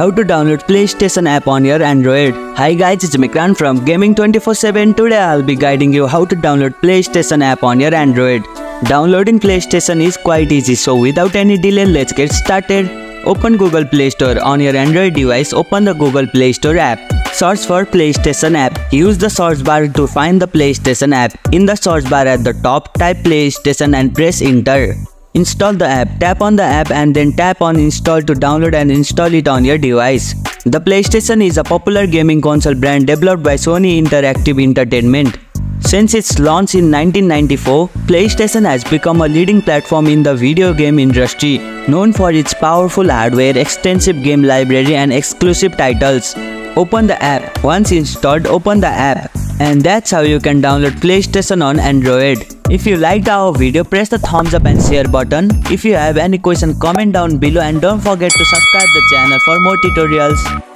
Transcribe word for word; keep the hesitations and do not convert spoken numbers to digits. how to download PlayStation app on your Android. Hi guys, it's Mikran from Gaming two four seven. Today I'll be guiding you how to download PlayStation app on your Android. Downloading PlayStation is quite easy, so without any delay, let's get started. Open Google Play Store on your Android device. Open the Google Play Store app. Search for PlayStation app. Use the search bar to find the PlayStation app. In the search bar at the top, type PlayStation and press enter. Install the app. Tap on the app and then tap on install to download and install it on your device. The PlayStation is a popular gaming console brand developed by Sony Interactive Entertainment. Since its launch in nineteen ninety-four, PlayStation has become a leading platform in the video game industry, known for its powerful hardware, extensive game library and exclusive titles. Open the app. Once installed, open the app. And that's how you can download PlayStation on Android. If you liked our video, press the thumbs up and share button. If you have any question, comment down below and don't forget to subscribe the channel for more tutorials.